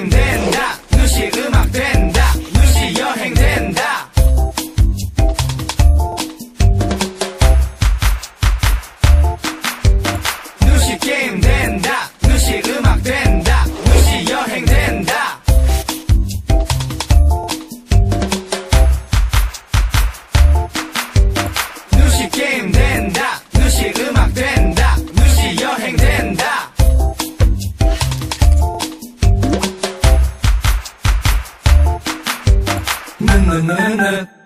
여행된다. 누시 음악된다. 누시 여행된다. 누시 게임된다. 누시 음악된다. 누시 여행된다. 누시 게임된다. 누시 음악된다. 누시 여행된다. No, no, no, no.